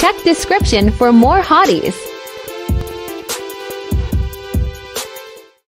Check description for more hotties.